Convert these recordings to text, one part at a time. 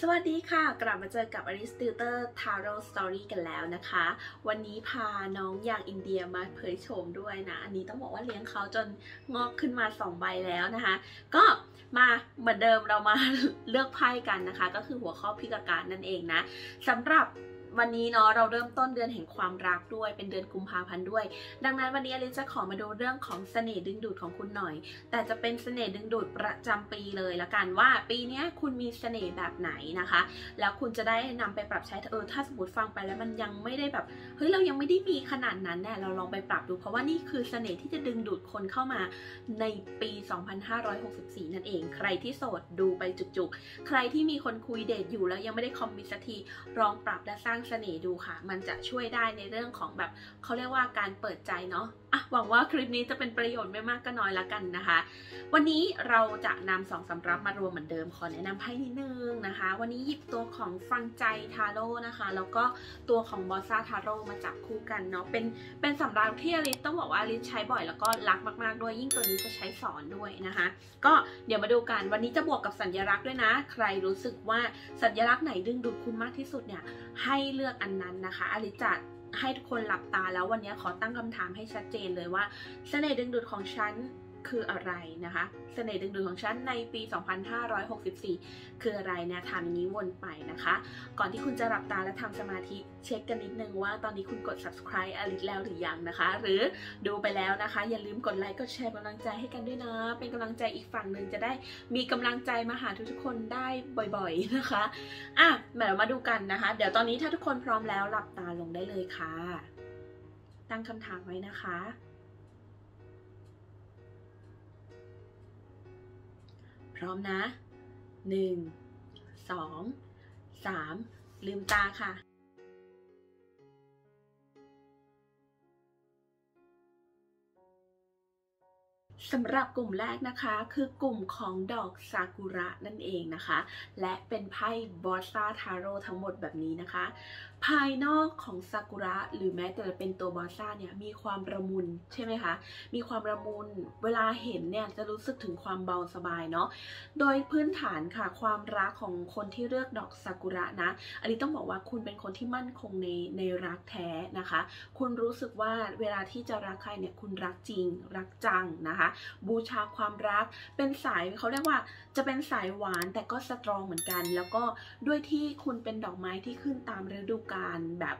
สวัสดีค่ะกลับมาเจอกับ Aristutor Tarot Story กันแล้วนะคะวันนี้พาน้องอย่างอินเดียมาเผยโฉมด้วยนะอันนี้ต้องบอกว่าเลี้ยงเขาจนงอกขึ้นมา2ใบแล้วนะคะก็มาเหมือนเดิมเรามาเลือกไพ่กันนะคะก็คือหัวข้อพิกการนั่นเองนะสำหรับวันนี้เนาะเราเริ่มต้นเดือนแห่งความรักด้วยเป็นเดือนกุมภาพันธ์ด้วยดังนั้นวันนี้อลิซจะขอมาดูเรื่องของเสน่ห์ดึงดูดของคุณหน่อยแต่จะเป็นเสน่ห์ดึงดูดประจำปีเลยละกันว่าปีนี้คุณมีเสน่ห์แบบไหนนะคะแล้วคุณจะได้นำไปปรับใช้ถ้าสมมติฟังไปแล้วมันยังไม่ได้แบบเฮ้ยเรายังไม่ได้มีขนาดนั้นเนี่ยเราลองไปปรับดูเพราะว่านี่คือเสน่ห์ที่จะดึงดูดคนเข้ามาในปี2564นั่นเองใครที่โสดดูไปจุกๆใครที่มีคนคุยเดทอยู่แล้วยังไม่ได้คอมมิตสักทีลองปรับและสร้างเสน่ห์ดูค่ะมันจะช่วยได้ในเรื่องของแบบเขาเรียกว่าการเปิดใจเนาะหวังว่าคลิปนี้จะเป็นประโยชน์ไม่มากก็น้อยละกันนะคะวันนี้เราจะนำสองสำรับมารวมเหมือนเดิมขอแนะนำไพ่นิดนึงนะคะวันนี้หยิบตัวของฟังใจทาโร่นะคะแล้วก็ตัวของบอสซาทาโร่มาจับคู่กันเนาะเป็นสำรับที่อลิซต้องบอกว่าอลิซใช้บ่อยแล้วก็รักมากๆด้วยยิ่งตัวนี้จะใช้สอนด้วยนะคะก็เดี๋ยวมาดูกันวันนี้จะบวกกับสัญลักษณ์ด้วยนะใครรู้สึกว่าสัญลักษณ์ไหนดึงดูดคุณมากที่สุดเนี่ยให้เลือกอันนั้นนะคะอลิซจะให้ทุกคนหลับตาแล้ววันนี้ขอตั้งคำถามให้ชัดเจนเลยว่าเสน่ห์ดึงดูดของฉันคืออะไรนะคะเสน่ห์ดึงดูดของฉันในปี2564คืออะไรเนี่ยถามอย่างนี้วนไปนะคะก่อนที่คุณจะหลับตาและทำสมาธิเช็คกันนิดนึงว่าตอนนี้คุณกด subscribe อลิซแล้วหรือยังนะคะหรือดูไปแล้วนะคะอย่าลืมกดไลค์กดแชร์กำลังใจให้กันด้วยนะเป็นกำลังใจอีกฝั่งหนึ่งจะได้มีกำลังใจมาหาทุกๆคนได้บ่อยๆนะคะเดี๋ยวมาดูกันนะคะเดี๋ยวตอนนี้ถ้าทุกคนพร้อมแล้วหลับตาลงได้เลยค่ะตั้งคำถามไว้นะคะพร้อมนะ1 2 3ลืมตาค่ะสำหรับกลุ่มแรกนะคะคือกลุ่มของดอกซากุระนั่นเองนะคะและเป็นไพ่บอสซาทาโร่ทั้งหมดแบบนี้นะคะภายนอกของซากุระหรือแม้แต่เป็นตัวบอสซาเนี่ยมีความระมุนใช่ไหมคะมีความระมุนเวลาเห็นเนี่ยจะรู้สึกถึงความเบาสบายเนาะโดยพื้นฐานค่ะความรักของคนที่เลือกดอกซากุระนะอันนี้ต้องบอกว่าคุณเป็นคนที่มั่นคงในรักแท้นะคะคุณรู้สึกว่าเวลาที่จะรักใครเนี่ยคุณรักจริงรักจังนะคะบูชาความรักเป็นสายเขาเรียกว่าจะเป็นสายหวานแต่ก็สตรองเหมือนกันแล้วก็ด้วยที่คุณเป็นดอกไม้ที่ขึ้นตามฤดูกาลแบบ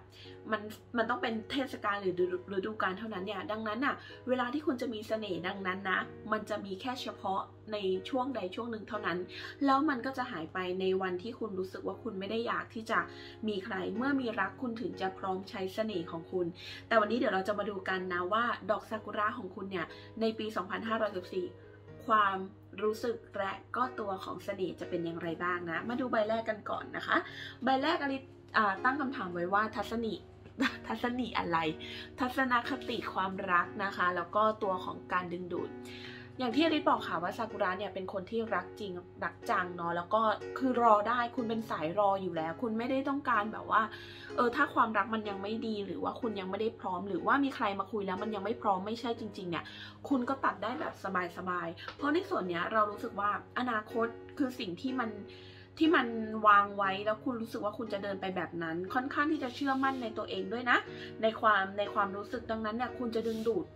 มันต้องเป็นเทศกาลหรือฤดูกาลเท่านั้นเนี่ยดังนั้นน่ะเวลาที่คุณจะมีเสน่ห์ดังนั้นนะมันจะมีแค่เฉพาะในช่วงใดช่วงหนึ่งเท่านั้นแล้วมันก็จะหายไปในวันที่คุณรู้สึกว่าคุณไม่ได้อยากที่จะมีใครเมื่อมีรักคุณถึงจะพร้อมใช้เสน่ห์ของคุณแต่วันนี้เดี๋ยวเราจะมาดูกันนะว่าดอกซากุระของคุณเนี่ยในปี2564ความรู้สึกและก็ตัวของเสน่ห์จะเป็นอย่างไรบ้างนะมาดูใบแรกกันก่อนนะคะใบแรกอลิซตั้งคำถามไว้ว่าทัศนีอะไรทัศนคติความรักนะคะแล้วก็ตัวของการดึงดูดอย่างที่อลิซบอกค่ะว่าซากุระเนี่ยเป็นคนที่รักจริงรักจังเนาะแล้วก็คือรอได้คุณเป็นสายรออยู่แล้วคุณไม่ได้ต้องการแบบว่าถ้าความรักมันยังไม่ดีหรือว่าคุณยังไม่ได้พร้อมหรือว่ามีใครมาคุยแล้วมันยังไม่พร้อมไม่ใช่จริงๆเนี่ยคุณก็ตัดได้แบบสบายๆเพราะในส่วนเนี้ยเรารู้สึกว่าอนาคตคือสิ่งที่มันวางไว้แล้วคุณรู้สึกว่าคุณจะเดินไปแบบนั้นค่อนข้างที่จะเชื่อมั่นในตัวเองด้วยนะในความรู้สึกดังนั้นเนี่ยคุณจะดึงดูด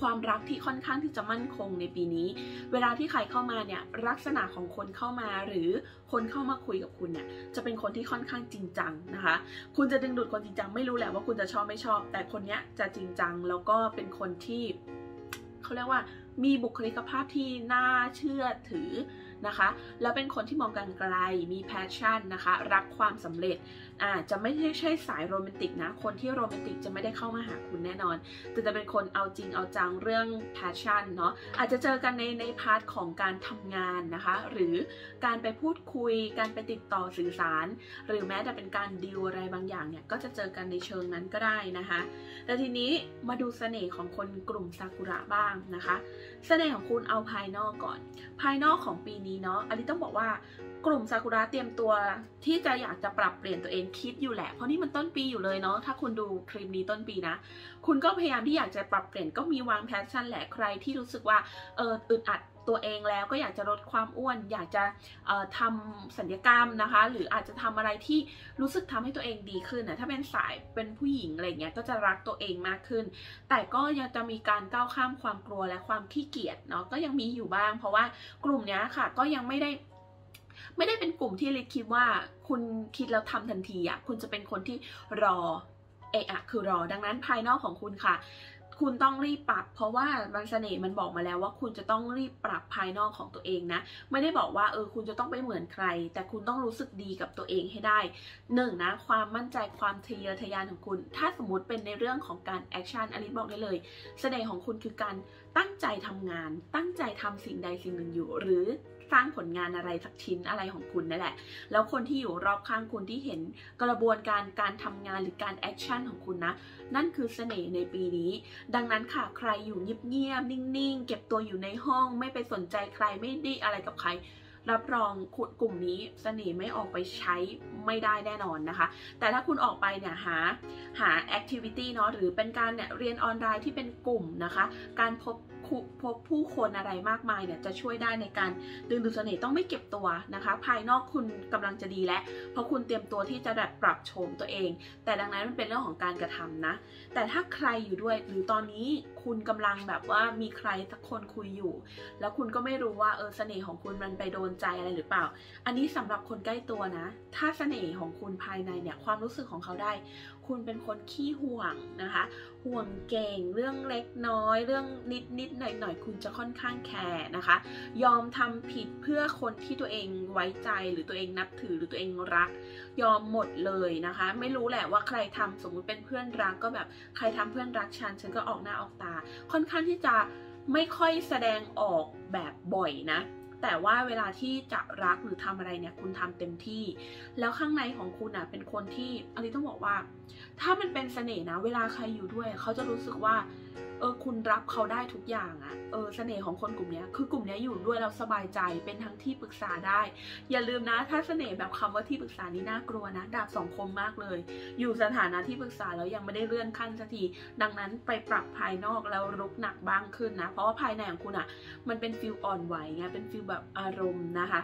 ความรักที่ค่อนข้างที่จะมั่นคงในปีนี้เวลาที่ใครเข้ามาเนี่ยลักษณะของคนเข้ามาหรือคนเข้ามาคุยกับคุณเนี่ยจะเป็นคนที่ค่อนข้างจริงจังนะคะคุณจะดึงดูดคนจริงจังไม่รู้แหละว่าคุณจะชอบไม่ชอบแต่คนเนี้ยจะจริงจังแล้วก็เป็นคนที่เขาเรียกว่ามีบุคลิกภาพที่น่าเชื่อถือนะคะแล้วเป็นคนที่มองการไกลมีแพชชั่นนะคะรักความสำเร็จจะไม่ใช่สายโรแมนติกนะคนที่โรแมนติกจะไม่ได้เข้ามาหาคุณแน่นอนแต่จะเป็นคนเอาจริงเอาจังเรื่องแพชชั่นเนาะอาจจะเจอกันในพาร์ทของการทำงานนะคะหรือการไปพูดคุยการไปติดต่อสื่อสารหรือแม้แต่เป็นการดีลอะไรบางอย่างเนี่ยก็จะเจอกันในเชิงนั้นก็ได้นะคะแต่ทีนี้มาดูเสน่ห์ของคนกลุ่มซากุระบ้างนะคะเสน่ห์ของคุณเอาภายนอกก่อนภายนอกของปีนี้เนาะอันนี้ต้องบอกว่ากลุ่มซากุระเตรียมตัวที่จะอยากจะปรับเปลี่ยนตัวเองคิดอยู่แหละเพราะนี่มันต้นปีอยู่เลยเนาะถ้าคุณดูคลิปนี้ต้นปีนะคุณก็พยายามที่อยากจะปรับเปลี่ยนก็มีวางแพชชั่นแหละใครที่รู้สึกว่าอึดอัด ตัวเองแล้วก็อยากจะลดความอ้วนอยากจะทำศัลยกรรมนะคะหรืออาจจะทำอะไรที่รู้สึกทำให้ตัวเองดีขึ้นนะถ้าเป็นสายเป็นผู้หญิงอะไรเงี้ยก็จะรักตัวเองมากขึ้นแต่ก็ยังจะมีการก้าวข้ามความกลัวและความขี้เกียจเนาะก็ยังมีอยู่บ้างเพราะว่ากลุ่มนี้ค่ะก็ยังไม่ได้เป็นกลุ่มที่เลยคิดว่าคุณคิดแล้วทำทันทีอ่ะคุณจะเป็นคนที่รอคือรอดังนั้นภายนอกของคุณค่ะคุณต้องรีบปรับเพราะว่ามันเสน่ห์มันบอกมาแล้วว่าคุณจะต้องรีบปรับภายนอกของตัวเองนะไม่ได้บอกว่าคุณจะต้องไปเหมือนใครแต่คุณต้องรู้สึกดีกับตัวเองให้ได้1นะความมั่นใจความทะเยอทะยานของคุณถ้าสมมติเป็นในเรื่องของการแอคชั่นอลิซบอกได้เลยเสน่ห์ของคุณคือการตั้งใจทำงานตั้งใจทำสิ่งใดสิ่งหนึ่งอยู่หรือสร้างผลงานอะไรสักชิ้นอะไรของคุณนั่นแหละแล้วคนที่อยู่รอบข้างคุณที่เห็นกระบวนการทำงานหรือการแอคชั่นของคุณนะนั่นคือเสน่ห์ในปีนี้ดังนั้นค่ะใครอยู่เงียบๆนิ่งๆเก็บตัวอยู่ในห้องไม่ไปสนใจใครไม่ได้อะไรกับใครรับรองกลุ่มนี้เสน่ห์ไม่ออกไปใช้ไม่ได้แน่นอนนะคะแต่ถ้าคุณออกไปเนี่ยหาแอคทิวิตี้เนาะหรือเป็นการเนี่ยเรียนออนไลน์ที่เป็นกลุ่มนะคะการพบผู้คนอะไรมากมายเนี่ยจะช่วยได้ในการดึงดูดเสน่ห์ต้องไม่เก็บตัวนะคะภายนอกคุณกำลังจะดีแล้วเพราะคุณเตรียมตัวที่จะแบบปรับโฉมตัวเองแต่ดังนั้นมันเป็นเรื่องของการกระทำนะแต่ถ้าใครอยู่ด้วยหรือตอนนี้คุณกำลังแบบว่ามีใครสักคนคุยอยู่แล้วคุณก็ไม่รู้ว่าเสน่ห์ของคุณมันไปโดนใจอะไรหรือเปล่าอันนี้สำหรับคนใกล้ตัวนะถ้าเสน่ห์ของคุณภายในเนี่ยความรู้สึกของเขาได้คุณเป็นคนขี้ห่วงนะคะห่วงเก่งเรื่องเล็กน้อยเรื่องนิดๆหน่อยๆคุณจะค่อนข้างแคร์นะคะยอมทำผิดเพื่อคนที่ตัวเองไว้ใจหรือตัวเองนับถือหรือตัวเองรักยอมหมดเลยนะคะไม่รู้แหละว่าใครทำสมมุติเป็นเพื่อนรักก็แบบใครทำเพื่อนรักฉันก็ออกหน้าออกตาค่อนข้างที่จะไม่ค่อยแสดงออกแบบบ่อยนะแต่ว่าเวลาที่จะรักหรือทำอะไรเนี่ยคุณทำเต็มที่แล้วข้างในของคุณอ่ะเป็นคนที่อะไรต้องบอกว่าถ้ามันเป็นเสน่ห์นะเวลาใครอยู่ด้วยเขาจะรู้สึกว่าคุณรับเขาได้ทุกอย่างอ่ะเสน่ห์ของคนกลุ่มนี้คือกลุ่มนี้อยู่ด้วยเราสบายใจเป็นทั้งที่ปรึกษาได้อย่าลืมนะถ้าเสน่ห์แบบคำว่าที่ปรึกษานี่น่ากลัวนะดาบสองคมมากเลยอยู่สถานะที่ปรึกษาแล้วยังไม่ได้เลื่อนขั้นสักทีดังนั้นไปปรับภายนอกแล้วรุกหนักบ้างขึ้นนะเพราะว่าภายในของคุณอ่ะมันเป็นฟิลอ่อนไหวไงเป็นฟิลแบบอารมณ์นะคะ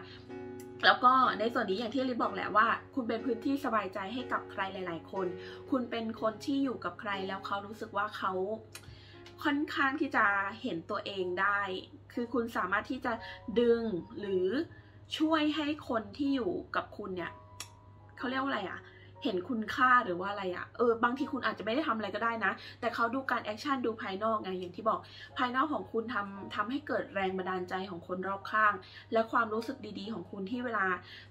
แล้วก็ในส่วนนี้อย่างที่ลิบอกแหละว่าคุณเป็นพื้นที่สบายใจให้กับใครหลายๆคนคุณเป็นคนที่อยู่กับใครแล้วเขารู้สึกว่าเขาค่อนข้างที่จะเห็นตัวเองได้คือคุณสามารถที่จะดึงหรือช่วยให้คนที่อยู่กับคุณเนี่ยเขาเรียกว่าอะไรอะเห็นคุณค่าหรือว่าอะไรอะบางทีคุณอาจจะไม่ได้ทำอะไรก็ได้นะแต่เขาดูการแอคชั่นดูภายนอกไงอย่างที่บอกภายนอกของคุณทำให้เกิดแรงบันดาลใจของคนรอบข้างและความรู้สึกดีๆของคุณที่เวลา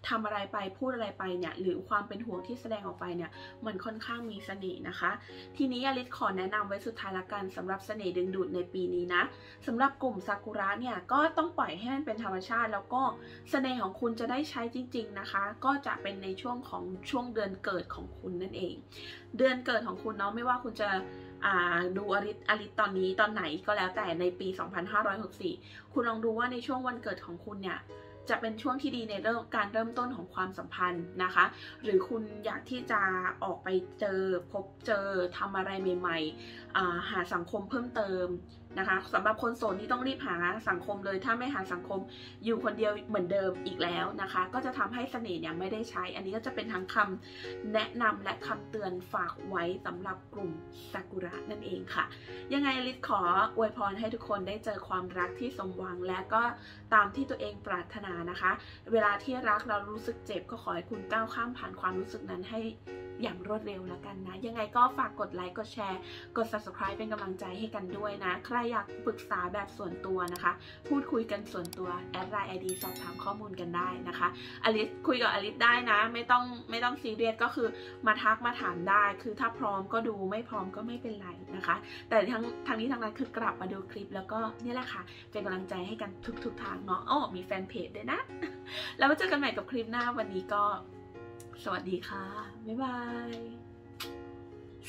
ทำอะไรไปพูดอะไรไปเนี่ยหรือความเป็นห่วงที่แสดงออกไปเนี่ยมันค่อนข้างมีเสน่ห์นะคะทีนี้อลิซขอแนะนำไว้สุดท้ายละกันสำหรับเสน่ห์ดึงดูดในปีนี้นะสำหรับกลุ่มซากุระเนี่ยก็ต้องปล่อยให้มันเป็นธรรมชาติแล้วก็เสน่ห์ของคุณจะได้ใช้จริงๆนะคะก็จะเป็นในช่วงของช่วงเดือนเกิดของคุณนั่นเองเดือนเกิดของคุณเนาะไม่ว่าคุณจะดูอลิซตอนนี้ตอนไหนก็แล้วแต่ในปี2564คุณลองดูว่าในช่วงวันเกิดของคุณเนี่ยจะเป็นช่วงที่ดีในเรื่องการเริ่มต้นของความสัมพันธ์นะคะหรือคุณอยากที่จะออกไปพบเจอทำอะไรใหม่ๆหาสังคมเพิ่มเติมนะคะสำหรับคนโสดที่ต้องรีบหาสังคมเลยถ้าไม่หาสังคมอยู่คนเดียวเหมือนเดิมอีกแล้วนะคะก็จะทำให้เสน่ห์เนี่ยไม่ได้ใช้อันนี้ก็จะเป็นทั้งคำแนะนำและคำเตือนฝากไว้สำหรับกลุ่มซากุระนั่นเองค่ะยังไงลิศขออวยพรให้ทุกคนได้เจอความรักที่สมหวังและก็ตามที่ตัวเองปรารถนานะคะเวลาที่รักเรารู้สึกเจ็บก็ขอให้คุณก้าวข้ามผ่านความรู้สึกนั้นให้อย่างรวดเร็วแล้วกันนะยังไงก็ฝากกดไลค์กดแชร์กด subscribe เป็นกำลังใจให้กันด้วยนะใครอยากปรึกษาแบบส่วนตัวนะคะพูดคุยกันส่วนตัวแอดไลน์ ID สอบถามข้อมูลกันได้นะคะอลิซคุยกับอลิซได้นะไม่ต้องซีเรียสก็คือมาทักมาถามได้คือถ้าพร้อมก็ดูไม่พร้อมก็ไม่เป็นไรนะคะแต่ทั้งนี้ทั้งนั้นคือกลับมาดูคลิปแล้วก็นี่แหละค่ะเป็นกำลังใจให้กันทุกทางเนาะมีแฟนเพจด้วยนะแล้วเจอกันใหม่กับคลิปหน้าวันนี้ก็สวัสดีค่ะบ๊ายบาย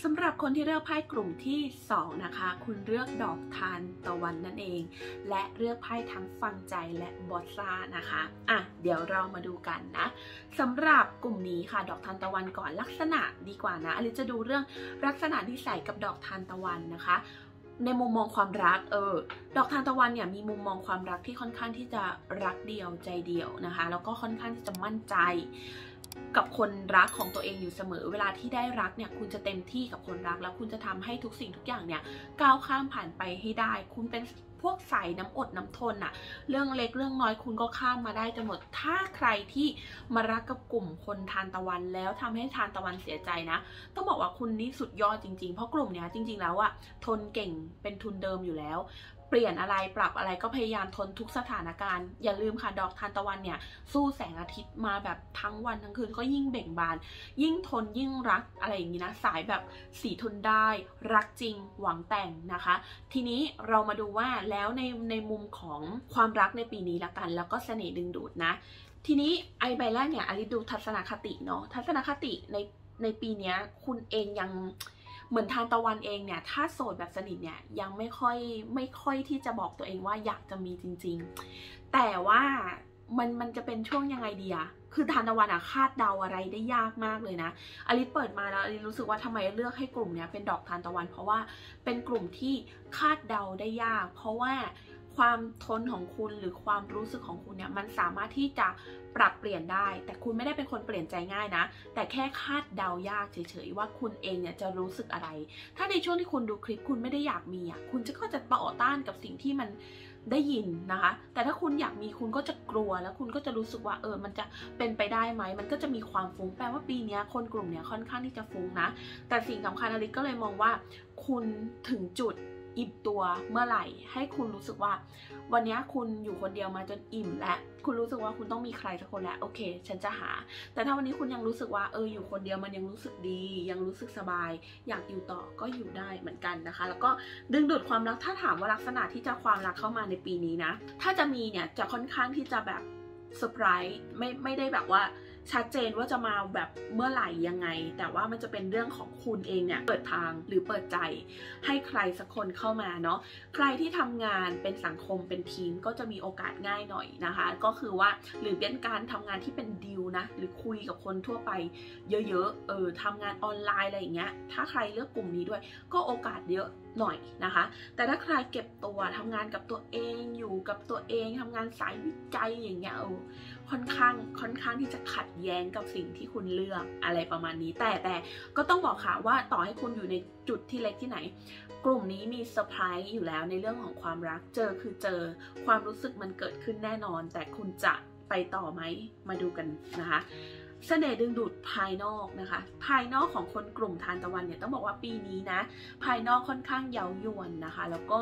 สำหรับคนที่เลือกไพ่กลุ่มที่2นะคะคุณเลือกดอกทานตะวันนั่นเองและเลือกไพ่ทั้งฟังใจและบอสซานะคะเดี๋ยวเรามาดูกันนะสำหรับกลุ่มนี้ค่ะดอกทานตะวันก่อนลักษณะดีกว่านะอลิซจะดูเรื่องลักษณะนิสัยกับดอกทานตะวันนะคะ ในมุมมองความรักดอกทานตะวันเนี่ยมีมุมมองความรักที่ค่อนข้างที่จะรักเดียวใจเดียวนะคะแล้วก็ค่อนข้างที่จะมั่นใจกับคนรักของตัวเองอยู่เสมอเวลาที่ได้รักเนี่ยคุณจะเต็มที่กับคนรักแล้วคุณจะทำให้ทุกสิ่งทุกอย่างเนี่ยก้าวข้ามผ่านไปให้ได้คุณเป็นพวกใส่น้ำอดน้ำทนน่ะเรื่องเล็กเรื่องน้อยคุณก็ข้ามมาได้จนหมดถ้าใครที่มารักกับกลุ่มคนทานตะวันแล้วทำให้ทานตะวันเสียใจนะต้องบอกว่าคุณนี่สุดยอดจริงๆเพราะกลุ่มเนี้ยจริงๆแล้วอะทนเก่งเป็นทุนเดิมอยู่แล้วเปลี่ยนอะไรปรับอะไรก็พยายามทนทุกสถานการณ์อย่าลืมค่ะดอกทานตะวันเนี่ยสู้แสงอาทิตย์มาแบบทั้งวันทั้งคืนก็ยิ่งเบ่งบานยิ่งทนยิ่งรักอะไรอย่างนี้นะสายแบบสีทนได้รักจริงหวังแต่งนะคะทีนี้เรามาดูว่าแล้วในมุมของความรักในปีนี้ละกันแล้วก็เสน่ห์ดึงดูดนะทีนี้ไอใบแรกเนี่ยอลิดูทัศนคติเนาะทัศนคติในปีนี้คุณเองยังเหมือนทานตะวันเองเนี่ยถ้าโสดแบบสนิทเนี่ยยังไม่ค่อยที่จะบอกตัวเองว่าอยากจะมีจริงๆแต่ว่ามันจะเป็นช่วงยังไงดีอะคือทานตะวันอะคาดเดาอะไรได้ยากมากเลยนะอลิสเปิดมาแล้วอลิสรู้สึกว่าทำไมเลือกให้กลุ่มเนี้ยเป็นดอกทานตะวันเพราะว่าเป็นกลุ่มที่คาดเดาได้ยากเพราะว่าความทนของคุณหรือความรู้สึกของคุณเนี่ยมันสามารถที่จะปรับเปลี่ยนได้แต่คุณไม่ได้เป็นคนเปลี่ยนใจง่ายนะแต่แค่คาดเดายากเฉยๆว่าคุณเองเนี่ยจะรู้สึกอะไรถ้าในช่วงที่คุณดูคลิปคุณไม่ได้อยากมีอ่ะคุณก็จะต่อต้านกับสิ่งที่มันได้ยินนะคะแต่ถ้าคุณอยากมีคุณก็จะกลัวแล้วคุณก็จะรู้สึกว่ามันจะเป็นไปได้ไหมมันก็จะมีความฟุ้งแปลว่าปีนี้คนกลุ่มเนี่ยค่อนข้างที่จะฟุ้งนะแต่สิ่งสำคัญอลิสก็เลยมองว่าคุณถึงจุดอิ่มตัวเมื่อไหร่ให้คุณรู้สึกว่าวันนี้คุณอยู่คนเดียวมาจนอิ่มและคุณรู้สึกว่าคุณต้องมีใครสักคนแล้วโอเคฉันจะหาแต่ถ้าวันนี้คุณยังรู้สึกว่าอยู่คนเดียวมันยังรู้สึกดียังรู้สึกสบายอยากอยู่ต่อก็อยู่ได้เหมือนกันนะคะแล้วก็ดึงดูดความรักถ้าถามว่าลักษณะที่จะความรักเข้ามาในปีนี้นะถ้าจะมีเนี่ยจะค่อนข้างที่จะแบบเซอร์ไพรส์ไม่ได้แบบว่าชัดเจนว่าจะมาแบบเมื่อไหร่ยังไงแต่ว่ามันจะเป็นเรื่องของคุณเองเนี่ยเปิดทางหรือเปิดใจให้ใครสักคนเข้ามาเนาะใครที่ทำงานเป็นสังคมเป็นทีมก็จะมีโอกาสง่ายหน่อยนะคะก็คือว่าหรือเป็นการทำงานที่เป็นดีลนะหรือคุยกับคนทั่วไปเยอะๆทำงานออนไลน์อะไรอย่างเงี้ยถ้าใครเลือกกลุ่มนี้ด้วยก็โอกาสเยอะหน่อยนะคะแต่ถ้าใครเก็บตัวทำงานกับตัวเองอยู่กับตัวเองทำงานสายวิจัยอย่างเงี้ยค่อนข้างที่จะขัดแย้งกับสิ่งที่คุณเลือกอะไรประมาณนี้แต่ก็ต้องบอกค่ะว่าต่อให้คุณอยู่ในจุดที่เล็กที่ไหนกลุ่มนี้มีเซอร์ไพรส์อยู่แล้วในเรื่องของความรักเจอคือเจอความรู้สึกมันเกิดขึ้นแน่นอนแต่คุณจะไปต่อไหมมาดูกันนะคะเสน่ห์ดึงดูดภายนอกนะคะภายนอกของคนกลุ่มทานตะวันเนี่ยต้องบอกว่าปีนี้นะภายนอกค่อนข้างเย้ายวนนะคะแล้วก็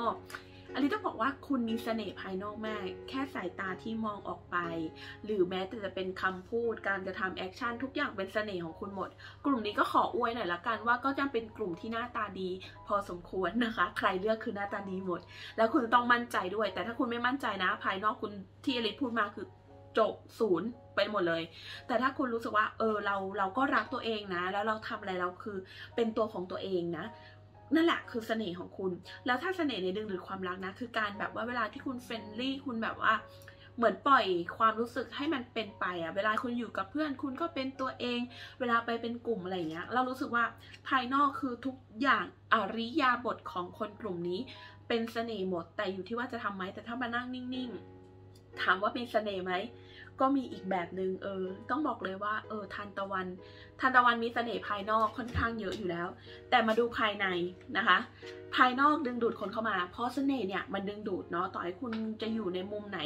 อลิสต้องบอกว่าคุณมีเสน่ห์ภายนอกมากแค่สายตาที่มองออกไปหรือแม้แต่จะเป็นคำพูดการกระทำแอคชั่นทุกอย่างเป็นเสน่ห์ของคุณหมดกลุ่มนี้ก็ขออวยหน่อยละกันว่าก็จะเป็นกลุ่มที่หน้าตาดีพอสมควรนะคะใครเลือกคือหน้าตาดีหมดแล้วคุณต้องมั่นใจด้วยแต่ถ้าคุณไม่มั่นใจนะภายนอกคุณที่อลิสพูดมาคือจบศูนย์ไปหมดเลยแต่ถ้าคุณรู้สึกว่าเราก็รักตัวเองนะแล้วเราทำอะไรเราคือเป็นตัวของตัวเองนะนั่นแหละคือเสน่ห์ของคุณแล้วถ้าเสน่ห์ในดึงดูดความรักนะคือการแบบว่าเวลาที่คุณเฟรนลี่คุณแบบว่าเหมือนปล่อยความรู้สึกให้มันเป็นไปอะเวลาคุณอยู่กับเพื่อนคุณก็เป็นตัวเองเวลาไปเป็นกลุ่มอะไรอย่างเงี้ยเรารู้สึกว่าภายนอกคือทุกอย่างอริยาบถของคนกลุ่มนี้เป็นเสน่ห์หมดแต่อยู่ที่ว่าจะทำไหมแต่ถ้ามานั่งนิ่งๆถามว่าเป็นเสน่ห์ไหมก็มีอีกแบบหนึ่งต้องบอกเลยว่าทานตะวันมีเสน่ห์ภายนอกค่อนข้างเยอะอยู่แล้วแต่มาดูภายในนะคะภายนอกดึงดูดคนเข้ามาเพราะเสน่ห์เนี่ยมันดึงดูดเนาะต่อให้คุณจะอยู่ในมุมไหน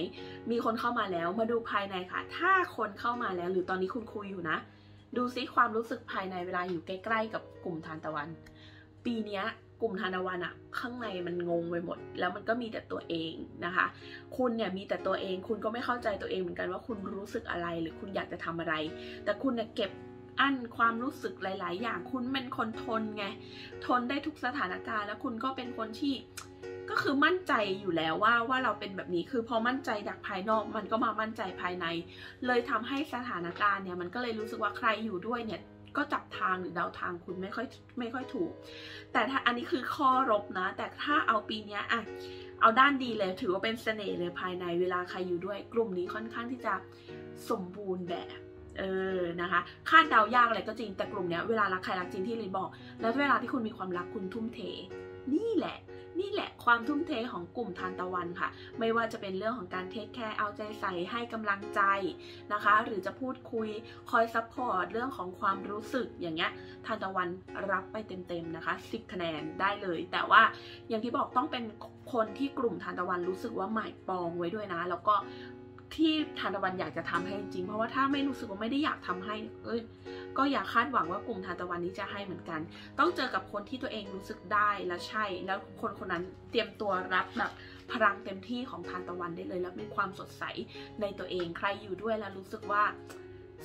มีคนเข้ามาแล้วมาดูภายในค่ะถ้าคนเข้ามาแล้วหรือตอนนี้คุณคุยอยู่นะดูซิความรู้สึกภายในเวลาอยู่ใกล้ๆกับกลุ่มทานตะวันปีนี้กลุ่มทานตะวันอะข้างในมันงงไปหมดแล้วมันก็มีแต่ตัวเองนะคะคุณเนี่ยมีแต่ตัวเองคุณก็ไม่เข้าใจตัวเองเหมือนกันว่าคุณรู้สึกอะไรหรือคุณอยากจะทำอะไรแต่คุณเนี่ยเก็บอั้นความรู้สึกหลายๆอย่างคุณเป็นคนทนไงทนได้ทุกสถานการณ์แล้วคุณก็เป็นคนที่ก็คือมั่นใจอยู่แล้วว่าเราเป็นแบบนี้คือพอมั่นใจจากภายนอกมันก็มามั่นใจภายในเลยทำให้สถานการณ์เนี่ยมันก็เลยรู้สึกว่าใครอยู่ด้วยเนี่ยก็จับทางหรือเดาทางคุณไม่ค่อยถูกแต่ถ้าอันนี้คือข้อลบนะแต่ถ้าเอาปีนี้อะเอาด้านดีเลยถือว่าเป็นเสน่ห์เลยภายในเวลาใครอยู่ด้วยกลุ่มนี้ค่อนข้างที่จะสมบูรณ์แบบนะคะคาดเดายากอะไรก็จริงแต่กลุ่มเนี้ยเวลารักใครรักจริงที่ลินบอกแล้วเวลาที่คุณมีความรักคุณทุ่มเทนี่แหละ นี่แหละความทุ่มเทของกลุ่มทานตะวันค่ะไม่ว่าจะเป็นเรื่องของการเทคแคร์เอาใจใส่ให้กำลังใจนะคะหรือจะพูดคุยคอยซัพพอร์ตเรื่องของความรู้สึกอย่างเงี้ยทานตะวันรับไปเต็มๆนะคะ10คะแนนได้เลยแต่ว่าอย่างที่บอกต้องเป็นคนที่กลุ่มทานตะวันรู้สึกว่าหมายปองไว้ด้วยนะแล้วก็ที่ทานตะวันอยากจะทำให้จริงเพราะว่าถ้าไม่รู้สึกว่าไม่ได้อยากทำให้ก็อย่าคาดหวังว่ากลุ่มทานตะวันนี้จะให้เหมือนกันต้องเจอกับคนที่ตัวเองรู้สึกได้และใช่แล้วคนคนนั้นเตรียมตัวรับแบบพลังเต็มที่ของทานตะวันได้เลยแล้วมีความสดใสในตัวเองใครอยู่ด้วยแล้วรู้สึกว่า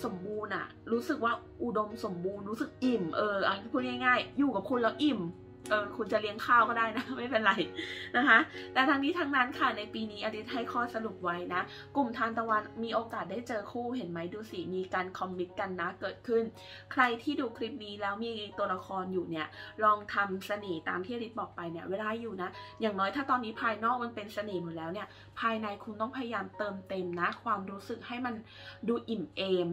สมบูรณ์อะรู้สึกว่าอุดมสมบูรณ์รู้สึกอิ่มพูดง่ายๆอยู่กับคุณแล้วอิ่มคุณจะเลี้ยงข้าวก็ได้นะไม่เป็นไรนะคะแต่ทั้งนี้ทั้งนั้นค่ะในปีนี้อดิษฐ์ให้ข้อสรุปไว้นะกลุ่มทานตะวันมีโอกาสได้เจอคู่เห็นไหมดูสิมีการคอมมิตกันนะเกิดขึ้นใครที่ดูคลิปนี้แล้วมีตัวละครอยู่เนี่ยลองทำเสน่ห์ตามที่อดิษฐ์บอกไปเนี่ยเวลาอยู่นะอย่างน้อยถ้าตอนนี้ภายนอกมันเป็นเสน่ห์หมดแล้วเนี่ยภายในคุณต้องพยายามเติมเต็มนะความรู้สึกให้มันดูอิ่มเอม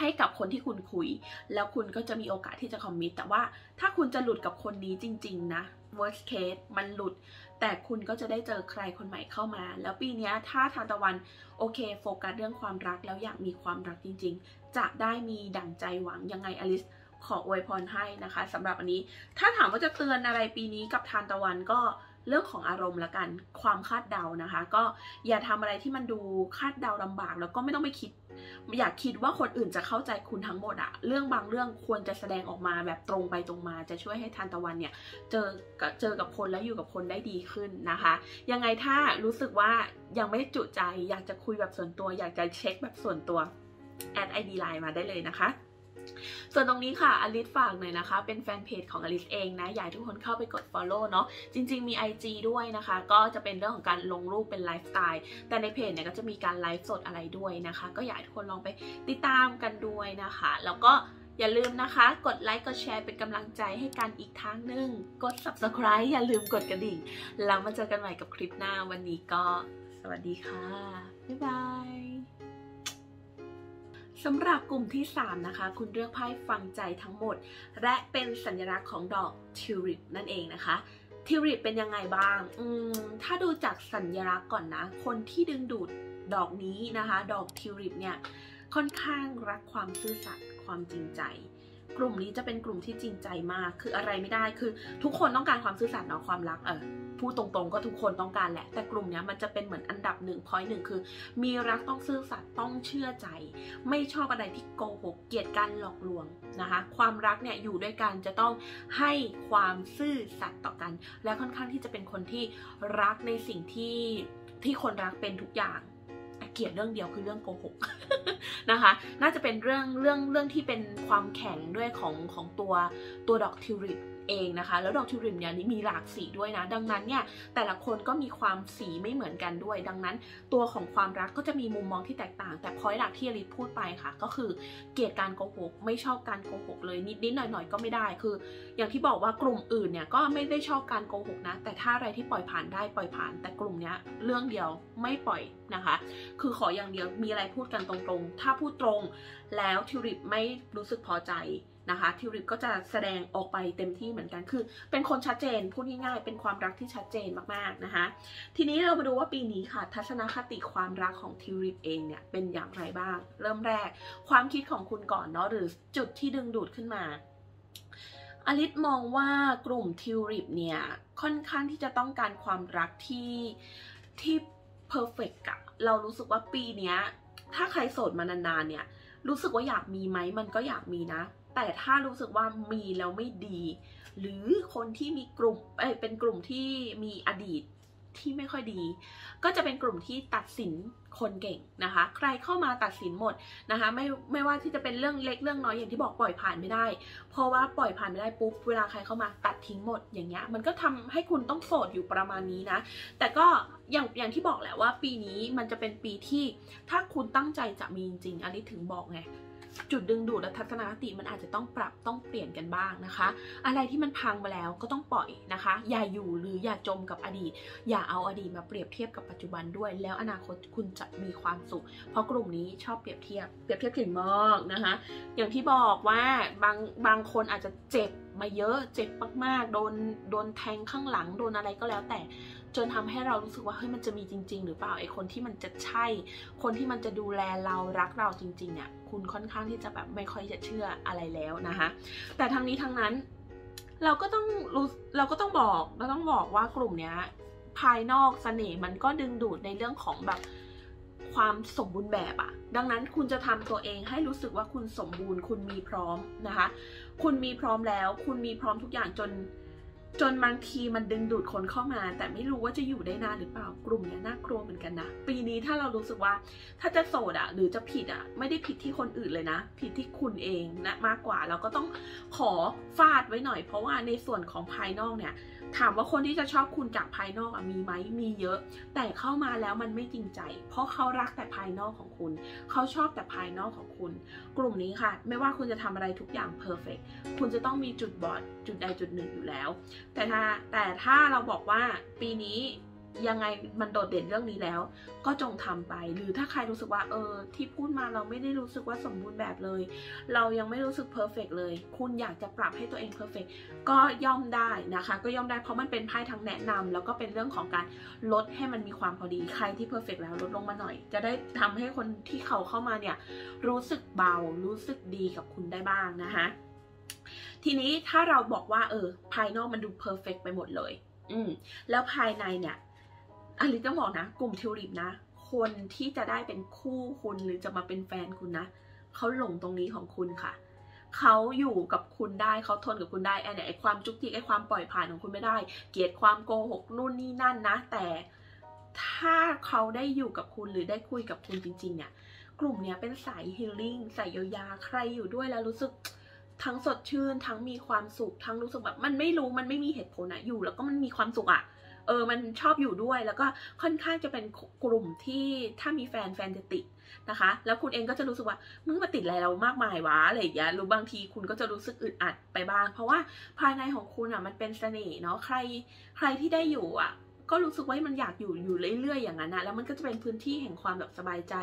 ให้กับคนที่คุณคุยแล้วคุณก็จะมีโอกาสที่จะคอมมิตแต่ว่าถ้าคุณจะหลุดกับคนนี้จริงๆนะ worst case มันหลุดแต่คุณก็จะได้เจอใครคนใหม่เข้ามาแล้วปีนี้ถ้าทานตะวันโอเคโฟกัสเรื่องความรักแล้วอยากมีความรักจริงๆจะได้มีดั่งใจหวังยังไงอลิสขออวยพรให้นะคะสำหรับอันนี้ถ้าถามว่าจะเตือนอะไรปีนี้กับทานตะวันก็เรื่องของอารมณ์ละกันความคาดเดานะคะก็อย่าทำอะไรที่มันดูคาดเดาลำบากแล้วก็ไม่ต้องไปคิดอยากคิดว่าคนอื่นจะเข้าใจคุณทั้งหมดอะเรื่องบางเรื่องควรจะแสดงออกมาแบบตรงไปตรงมาจะช่วยให้ทานตะวันเนี่ยเจอกับคนและอยู่กับคนได้ดีขึ้นนะคะยังไงถ้ารู้สึกว่ายังไม่จุใจอยากจะคุยแบบส่วนตัวอยากจะเช็คแบบส่วนตัวแอด ID Line มาได้เลยนะคะส่วนตรงนี้ค่ะอลิสฝากหน่อยนะคะเป็นแฟนเพจของอลิสเองนะอยากทุกคนเข้าไปกด Follow เนาะจริงๆมี IG ด้วยนะคะก็จะเป็นเรื่องของการลงรูปเป็นไลฟ์สไตล์แต่ในเพจเนี่ยก็จะมีการไลฟ์สดอะไรด้วยนะคะก็อยากทุกคนลองไปติดตามกันด้วยนะคะแล้วก็อย่าลืมนะคะกดไลค์กดแชร์เป็นกำลังใจให้กันอีกทางหนึ่งกด Subscribe อย่าลืมกดกระดิ่งแล้วมาเจอกันใหม่กับคลิปหน้าวันนี้ก็สวัสดีค่ะบ๊ายบายสำหรับกลุ่มที่3นะคะคุณเลือกไพ่ฟังใจทั้งหมดและเป็นสัญลักษณ์ของดอกทิวลิปนั่นเองนะคะทิวลิปเป็นยังไงบ้างถ้าดูจากสัญลักษณ์ก่อนนะคนที่ดึงดูดดอกนี้นะคะดอกทิวลิปเนี่ยค่อนข้างรักความซื่อสัตย์ความจริงใจกลุ่มนี้จะเป็นกลุ่มที่จริงใจมากคืออะไรไม่ได้คือทุกคนต้องการความซื่อสัตย์เนาะความรักพูดตรงๆก็ทุกคนต้องการแหละแต่กลุ่มนี้มันจะเป็นเหมือนอันดับ1 point 1คือมีรักต้องซื่อสัตย์ต้องเชื่อใจไม่ชอบอะไรที่โกหกเกลียดการหลอกลวงนะคะความรักเนี่ยอยู่ด้วยกันจะต้องให้ความซื่อสัตย์ต่อกันและค่อนข้างที่จะเป็นคนที่รักในสิ่งที่คนรักเป็นทุกอย่างเกลียดเรื่องเดียวคือเรื่องโกหกนะคะน่าจะเป็นเรื่องที่เป็นความแข็งด้วยของตัวดอกทิวลิปเองนะคะแล้วดอกทิวลิปเนี่ยมีหลากสีด้วยนะดังนั้นเนี่ยแต่ละคนก็มีความสีไม่เหมือนกันด้วยดังนั้นตัวของความรักก็จะมีมุมมองที่แตกต่างแต่พอยต์หลักที่อลิสพูดไปค่ะก็คือเกลียดการโกหกไม่ชอบการโกหกเลยนิดๆหน่อยๆก็ไม่ได้คืออย่างที่บอกว่ากลุ่มอื่นเนี่ยก็ไม่ได้ชอบการโกหกนะแต่ถ้าอะไรที่ปล่อยผ่านได้ปล่อยผ่านแต่กลุ่มเนี้ยเรื่องเดียวไม่ปล่อยนะคะคือขออย่างเดียวมีอะไรพูดกันตรงๆถ้าพูดตรงแล้วทิวลิปไม่รู้สึกพอใจนะคะทิวลิปก็จะแสดงออกไปเต็มที่เหมือนกันคือเป็นคนชัดเจนพูดง่ายๆเป็นความรักที่ชัดเจนมากๆนะคะทีนี้เรามาดูว่าปีนี้ค่ะทัศนคติความรักของทิวลิปเองเนี่ยเป็นอย่างไรบ้างเริ่มแรกความคิดของคุณก่อนเนาะหรือจุดที่ดึงดูดขึ้นมาอลิสมองว่ากลุ่มทิวลิปเนี่ยค่อนข้างที่จะต้องการความรักที่เพอร์เฟกต์อะเรารู้สึกว่าปีนี้ถ้าใครโสดมานานๆเนี่ยรู้สึกว่าอยากมีไหมมันก็อยากมีนะแต่ถ้ารู้สึกว่ามีแล้วไม่ดีหรือคนที่มีกลุ่มเป็นกลุ่มที่มีอดีตที่ไม่ค่อยดีก็จะเป็นกลุ่มที่ตัดสินคนเก่งนะคะใครเข้ามาตัดสินหมดนะคะไม่ว่าที่จะเป็นเรื่องเล็กเรื่องน้อยอย่างที่บอกปล่อยผ่านไม่ได้เพราะว่าปล่อยผ่านไม่ได้ปุ๊บเวลาใครเข้ามาตัดทิ้งหมดอย่างเงี้ยมันก็ทำให้คุณต้องโสดอยู่ประมาณนี้นะแต่ก็อย่างที่บอกแหละว่าปีนี้มันจะเป็นปีที่ถ้าคุณตั้งใจจะมีจริงอันนี้ถึงบอกไงจุดดึงดูดและทัศนคติมันอาจจะต้องปรับต้องเปลี่ยนกันบ้างนะคะอะไรที่มันพังมาแล้วก็ต้องปล่อยนะคะอย่าอยู่หรืออย่าจมกับอดีตอย่าเอาอดีตมาเปรียบเทียบกับปัจจุบันด้วยแล้วอนาคตคุณจะมีความสุขเพราะกลุ่มนี้ชอบเปรียบเทียบเก่งมากนะคะอย่างที่บอกว่าบางคนอาจจะเจ็บ มาเยอะเจ็บมากๆโดนแทงข้างหลังโดนอะไรก็แล้วแต่จนทำให้เรารู้สึกว่าเฮ้ยมันจะมีจริงๆหรือเปล่าไอ้คนที่มันจะใช่คนที่มันจะดูแลเรารักเราจริงๆเนี่ยคุณค่อนข้างที่จะแบบไม่ค่อยจะเชื่ออะไรแล้วนะคะแต่ทั้งนี้ทั้งนั้นเราก็ต้องบอกว่ากลุ่มเนี้ยภายนอกเสน่ห์มันก็ดึงดูดในเรื่องของแบบความสมบูรณ์แบบอะดังนั้นคุณจะทำตัวเองให้รู้สึกว่าคุณสมบูรณ์คุณมีพร้อมนะคะคุณมีพร้อมแล้วคุณมีพร้อมทุกอย่างจนบางทีมันดึงดูดคนเข้ามาแต่ไม่รู้ว่าจะอยู่ได้นานหรือเปล่ากลุ่มนี้น่ากลัวเหมือนกันนะปีนี้ถ้าเรารู้สึกว่าถ้าจะโสดอะหรือจะผิดอะไม่ได้ผิดที่คนอื่นเลยนะผิดที่คุณเองนะมากกว่าเราก็ต้องขอฟาดไว้หน่อยเพราะว่าในส่วนของภายนอกเนี่ยถามว่าคนที่จะชอบคุณจากภายนอกมีไหมมีเยอะแต่เข้ามาแล้วมันไม่จริงใจเพราะเขารักแต่ภายนอกของคุณเขาชอบแต่ภายนอกของคุณกลุ่มนี้ค่ะไม่ว่าคุณจะทำอะไรทุกอย่างเพอร์เฟกต์คุณจะต้องมีจุดบอดจุดใดจุดหนึ่งอยู่แล้วแต่ถ้าเราบอกว่าปีนี้ยังไงมันโดดเด่นเรื่องนี้แล้วก็จงทำไปหรือถ้าใครรู้สึกว่าที่พูดมาเราไม่ได้รู้สึกว่าสมบูรณ์แบบเลยเรายังไม่รู้สึกเพอร์เฟกต์เลยคุณอยากจะปรับให้ตัวเองเพอร์เฟกต์ก็ย่อมได้นะคะก็ย่อมได้เพราะมันเป็นไพ่ทั้งแนะนำแล้วก็เป็นเรื่องของการลดให้มันมีความพอดีใครที่เพอร์เฟกต์แล้วลดลงมาหน่อยจะได้ทำให้คนที่เขาเข้ามาเนี่ยรู้สึกเบารู้สึกดีกับคุณได้บ้างนะคะทีนี้ถ้าเราบอกว่าภายนอกมันดูเพอร์เฟกต์ไปหมดเลยแล้วภายในเนี่ยอันนี้ต้องบอกนะกลุ่มทิวลิปนะคนที่จะได้เป็นคู่คุณหรือจะมาเป็นแฟนคุณนะเขาหลงตรงนี้ของคุณค่ะเขาอยู่กับคุณได้เขาทนกับคุณได้ไอ้ความจุกจิกไอ้ความปล่อยผ่านของคุณไม่ได้เกลียดความโกหกนู่นนี่นั่นนะแต่ถ้าเขาได้อยู่กับคุณหรือได้คุยกับคุณจริงๆเนี่ยกลุ่มเนี้ยเป็นสายฮีลลิ่งสายเยียวยาใครอยู่ด้วยแล้วรู้สึกทั้งสดชื่นทั้งมีความสุขทั้งรู้สึกแบบมันไม่รู้มันไม่มีเหตุผลอะอยู่แล้วก็มันมีความสุขอะมันชอบอยู่ด้วยแล้วก็ค่อนข้างจะเป็นกลุ่มที่ถ้ามีแฟนจะติดนะคะแล้วคุณเองก็จะรู้สึกว่ามึงมาติดอะไรเรามากมายวะอะไรอย่างเงี้ยหรือบางทีคุณก็จะรู้สึกอึดอัดไปบ้างเพราะว่าภายในของคุณอ่ะมันเป็นเสน่ห์เนาะใครที่ได้อยู่อ่ะก็รู้สึกว่ามันอยากอยู่เรื่อยๆอย่างนั้นนะแล้วมันก็จะเป็นพื้นที่แห่งความแบบสบายใจ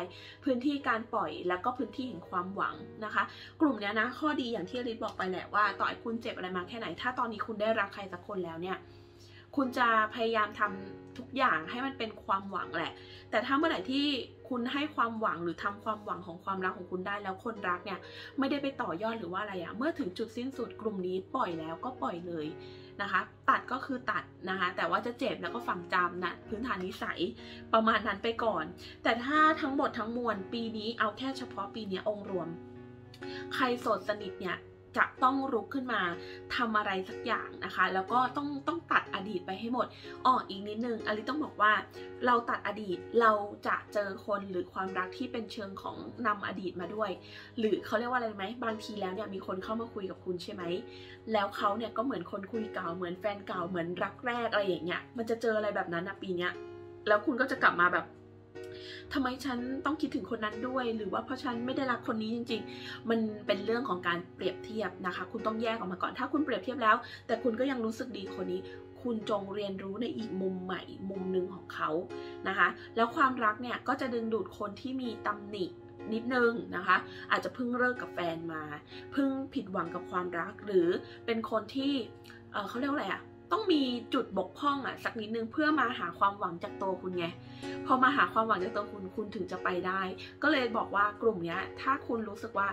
พื้นที่การปล่อยแล้วก็พื้นที่แห่งความหวังนะคะกลุ่มเนี้ยนะข้อดีอย่างที่ลิศบอกไปแหละว่าต่อให้คุณเจ็บอะไรมาแค่ไหนถ้าตอนนี้คุณได้รักใครสักคนแล้วเนี่ยคุณจะพยายามทำทุกอย่างให้มันเป็นความหวังแหละแต่ถ้าเมื่อไหร่ที่คุณให้ความหวังหรือทำความหวังของความรักของคุณได้แล้วคนรักเนี่ยไม่ได้ไปต่อยอดหรือว่าอะไรเมื่อถึงจุดสิ้นสุดกลุ่มนี้ปล่อยแล้วก็ปล่อยเลยนะคะตัดก็คือตัดนะคะแต่ว่าจะเจ็บแล้วก็ฝังจำนะพื้นฐานนิสัยประมาณนั้นไปก่อนแต่ถ้าทั้งหมดทั้งมวลปีนี้เอาแค่เฉพาะปีนี้องค์รวมใครโสดสนิทเนี่ยจะต้องลุกขึ้นมาทำอะไรสักอย่างนะคะแล้วก็ต้องตัดอดีตไปให้หมดอีกนิดนึงอลิต้องบอกว่าเราตัดอดีตเราจะเจอคนหรือความรักที่เป็นเชิงของนำอดีตมาด้วยหรือเขาเรียกว่าอะไรไหมบางทีแล้วเนี่ยมีคนเข้ามาคุยกับคุณใช่ไหมแล้วเขาเนี่ยก็เหมือนคนคุยเก่าเหมือนแฟนเก่าเหมือนรักแรกอะไรอย่างเงี้ยมันจะเจออะไรแบบนั้นนะปีเนี้ยแล้วคุณก็จะกลับมาแบบทำไมฉันต้องคิดถึงคนนั้นด้วยหรือว่าเพราะฉันไม่ได้รักคนนี้จริงๆมันเป็นเรื่องของการเปรียบเทียบนะคะคุณต้องแยกออกมาก่อนถ้าคุณเปรียบเทียบแล้วแต่คุณก็ยังรู้สึกดีคนนี้คุณจงเรียนรู้ในอีกมุมใหม่มุมหนึ่งของเขานะคะแล้วความรักเนี่ยก็จะดึงดูดคนที่มีตำหนินิดนึงนะคะอาจจะเพิ่งเลิกกับแฟนมาเพิ่งผิดหวังกับความรักหรือเป็นคนที่เขาเรียกอะไรอะต้องมีจุดบกพร่องอ่ะสักนิดนึงเพื่อมาหาความหวังจากตัวคุณไงพอมาหาความหวังจากตัวคุณถึงจะไปได้ก็เลยบอกว่ากลุ่มเนี้ยถ้าคุณรู้สึกว่า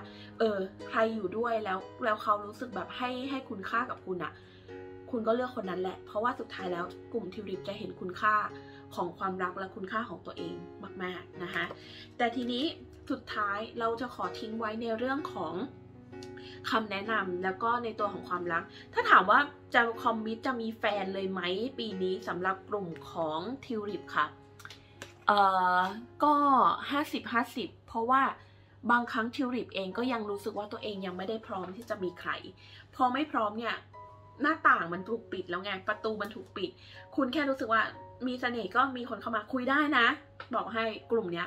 ใครอยู่ด้วยแล้วเขารู้สึกแบบให้คุณค่ากับคุณอ่ะคุณก็เลือกคนนั้นแหละเพราะว่าสุดท้ายแล้วกลุ่มทิวลิปจะเห็นคุณค่าของความรักและคุณค่าของตัวเองมากๆนะคะแต่ทีนี้สุดท้ายเราจะขอทิ้งไว้ในเรื่องของคำแนะนำแล้วก็ในตัวของความรักถ้าถามว่าจะคอมมิตจะมีแฟนเลยไหมปีนี้สำหรับกลุ่มของทิวลิปค่ะก็50-50เพราะว่าบางครั้งทิวลิปเองก็ยังรู้สึกว่าตัวเองยังไม่ได้พร้อมที่จะมีใครพอไม่พร้อมเนี่ยหน้าต่างมันถูกปิดแล้วไงประตูมันถูกปิดคุณแค่รู้สึกว่ามีเสน่ห์ก็มีคนเข้ามาคุยได้นะบอกให้กลุ่มนี้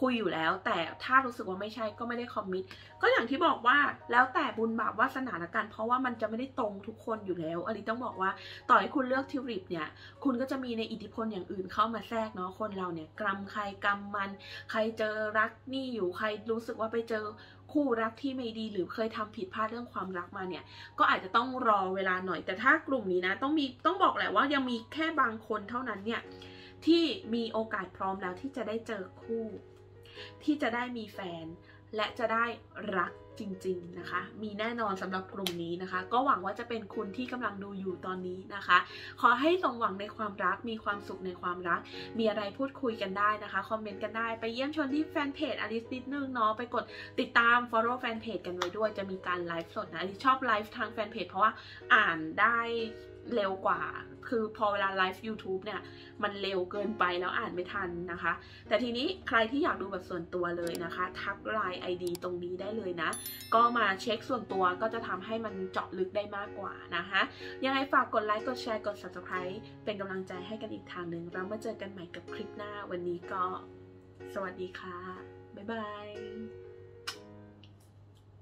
คุยอยู่แล้วแต่ถ้ารู้สึกว่าไม่ใช่ก็ไม่ได้คอมมิตก็อย่างที่บอกว่าแล้วแต่บุญบาปวาสนาละกันเพราะว่ามันจะไม่ได้ตรงทุกคนอยู่แล้วอลิต้องบอกว่าต่อให้คุณเลือกทิวลิปเนี่ยคุณก็จะมีในอิทธิพลอย่างอื่นเข้ามาแทรกเนาะคนเราเนี่ยกรรมใครกรรมมันใครเจอรักนี่อยู่ใครรู้สึกว่าไปเจอ คู่รักที่ไม่ดีหรือเคยทำผิดพลาดเรื่องความรักมาเนี่ยก็อาจจะต้องรอเวลาหน่อยแต่ถ้ากลุ่มนี้นะต้องบอกแหละว่ายังมีแค่บางคนเท่านั้นเนี่ยที่มีโอกาสพร้อมแล้วที่จะได้เจอคู่ที่จะได้มีแฟนและจะได้รักจริงๆนะคะมีแน่นอนสำหรับกลุ่มนี้นะคะก็หวังว่าจะเป็นคุณที่กำลังดูอยู่ตอนนี้นะคะขอให้สมหวังในความรักมีความสุขในความรักมีอะไรพูดคุยกันได้นะคะคอมเมนต์กันได้ไปเยี่ยมชมที่แฟนเพจอลิซนิดนึงเนาะไปกดติดตาม follow แฟนเพจกันไว้ด้วยจะมีการไลฟ์สดนะอลิซชอบไลฟ์ทางแฟนเพจเพราะว่าอ่านได้เร็วกว่าคือพอเวลาไลฟ์ YouTube เนี่ยมันเร็วเกินไปแล้วอ่านไม่ทันนะคะแต่ทีนี้ใครที่อยากดูแบบส่วนตัวเลยนะคะทักไลน์ ID ตรงนี้ได้เลยนะก็มาเช็คส่วนตัวก็จะทำให้มันเจาะลึกได้มากกว่านะคะยังไงฝากกดไลค์กดแชร์กด Subscribe เป็นกำลังใจให้กันอีกทางหนึ่งเรามาเจอกันใหม่กับคลิปหน้าวันนี้ก็สวัสดีค่ะบ๊ายบาย